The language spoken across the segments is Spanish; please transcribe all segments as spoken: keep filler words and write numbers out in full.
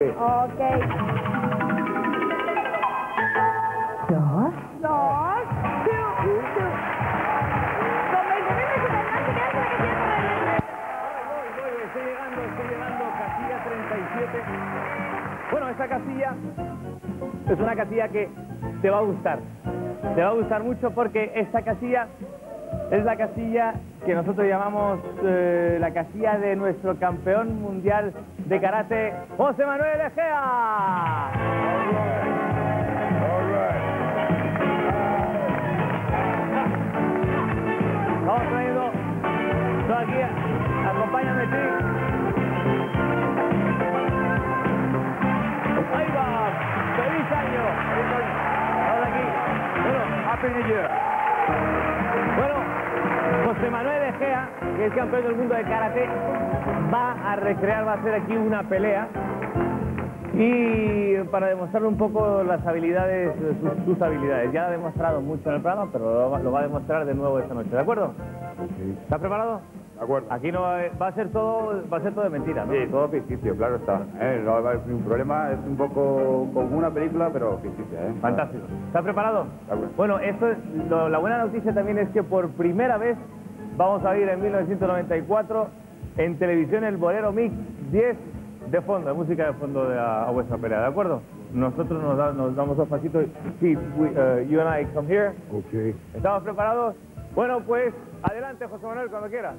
Ok. Dos. Dos. Two. Two. Como el momento que se está llegando, que tiene para el aire. Voy, voy, voy. Estoy llegando, estoy llegando. Casilla treinta y siete. Bueno, esta casilla es una casilla que te va a gustar. Te va a gustar mucho porque esta casilla es la casilla que nosotros llamamos eh, la casilla de nuestro campeón mundial de karate, José Manuel Egea. Vamos trayendo todo aquí, acompáñame, sí. Ahí va, feliz año. Ahora aquí, bueno, happy new year. Bueno. José Manuel Egea, que es campeón del mundo de karate, va a recrear, va a hacer aquí una pelea y para demostrarle un poco las habilidades, sus, sus habilidades. Ya lo ha demostrado mucho en el programa, pero lo, lo va a demostrar de nuevo esta noche, ¿de acuerdo? Sí. ¿Estás preparado? De acuerdo. Aquí no va a, va a ser todo, va a ser todo de mentira, ¿no? Sí, todo ficticio, claro está. Eh, no va a haber ningún problema, es un poco como una película, pero ficticia, ¿eh? Fantástico. ¿Estás preparado? De acuerdo. Bueno, esto es, lo, la buena noticia también es que por primera vez vamos a ir en mil novecientos noventa y cuatro en televisión el Bolero Mix diez de fondo, de música de fondo de a, a vuestra pelea, ¿de acuerdo? Nosotros nos, da, nos damos dos pasitos. Sí, we, uh, you and I come here. Okay. ¿Estamos preparados? Bueno, pues adelante, José Manuel, cuando quiera.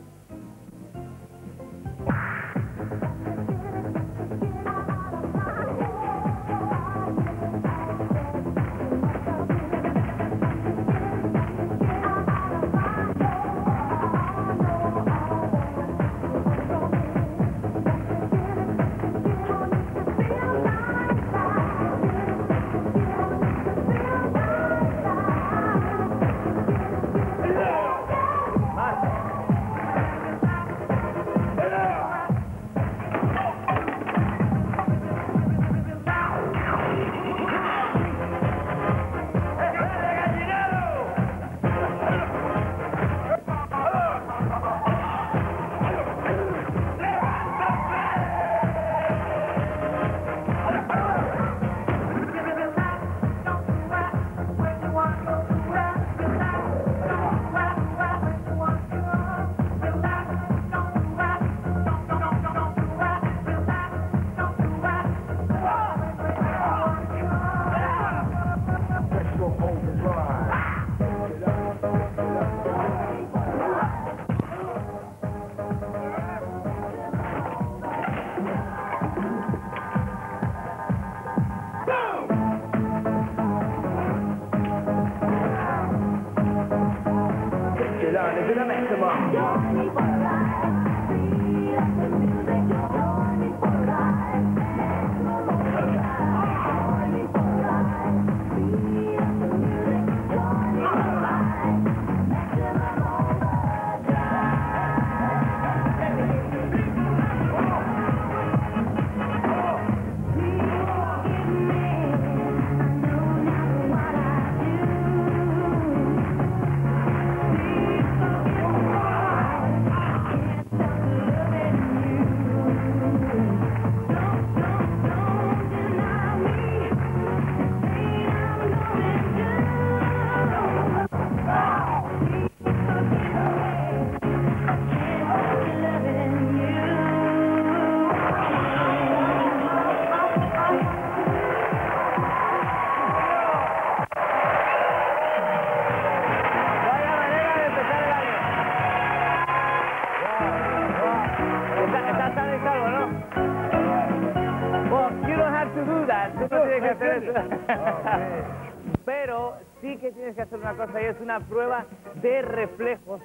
Pero sí que tienes que hacer una cosa y es una prueba de reflejos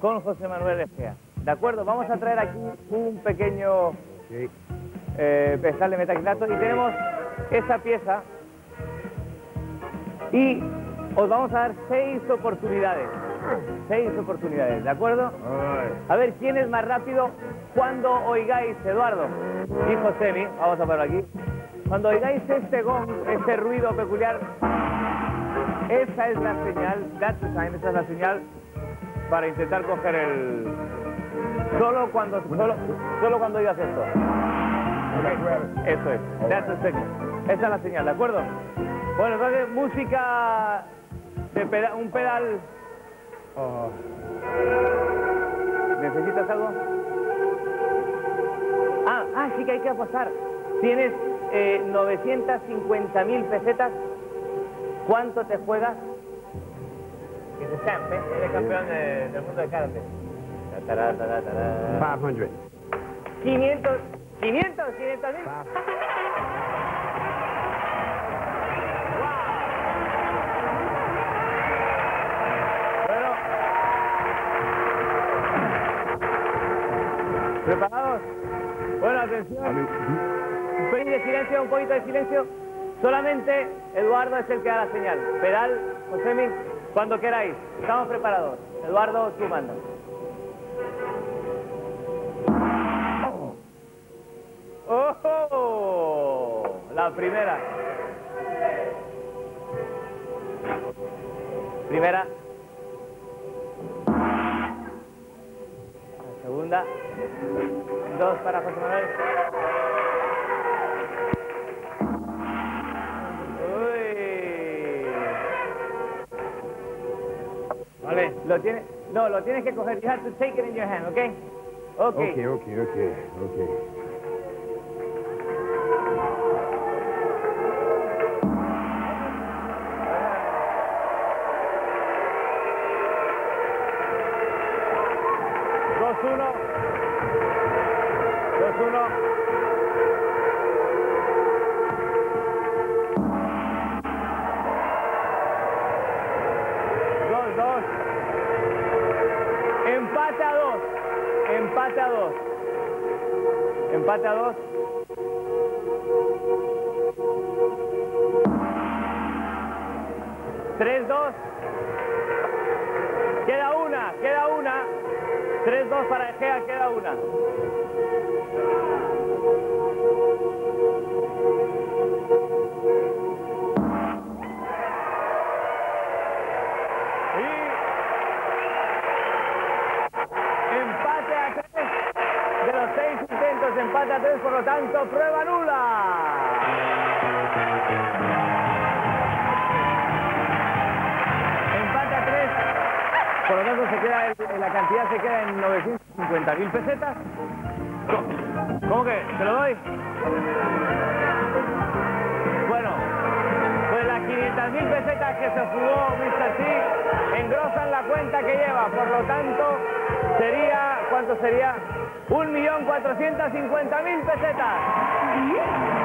con José Manuel Egea. ¿De acuerdo? Vamos a traer aquí un pequeño eh, pestal de metacrilato y tenemos esta pieza y os vamos a dar seis oportunidades. Seis oportunidades, ¿de acuerdo? A ver quién es más rápido cuando oigáis, Eduardo y Josemi, vamos a ponerlo aquí. Cuando oigáis este gong, este ruido peculiar, esa es la señal, that's the sign, esa es la señal para intentar coger el... Solo cuando, solo, solo cuando oigas esto. Eso es. That's the signal. Esa es la señal, ¿de acuerdo? Bueno, entonces música de peda un pedal. Oh. ¿Necesitas algo? Ah, ah, sí que hay que apostar. Tienes eh, novecientas cincuenta mil pesetas. ¿Cuánto te juegas? Que se champe, eres campeón de, del mundo de karate. quinientos. quinientos. quinientos, quinientos mil. ¿Preparados? Bueno, atención. Un pelín de silencio, un poquito de silencio. Solamente Eduardo es el que da la señal. Pedal, Josemi, cuando queráis. Estamos preparados. Eduardo, tú mandas. ¡Oh! La primera. Primera. La segunda. Dos para José Manuel. Uy. Vale, lo tienes. No, lo tienes que coger. You have to take it in your hand, ¿ok? Ok. Ok, ok, ok, ok. Empate a dos. Empate a dos. Tres, dos. Queda una, queda una. Tres, dos para Egea, queda una. Por lo tanto, prueba nula. Empate a tres. Por lo tanto, se queda el, la cantidad se queda en novecientas cincuenta mil pesetas. ¿Cómo que? ¿Te lo doy? Bueno, pues las quinientas mil pesetas que se jugó mister T engrosan la cuenta que lleva. Por lo tanto, sería... ¿Cuánto sería? un millón cuatrocientas cincuenta mil pesetas.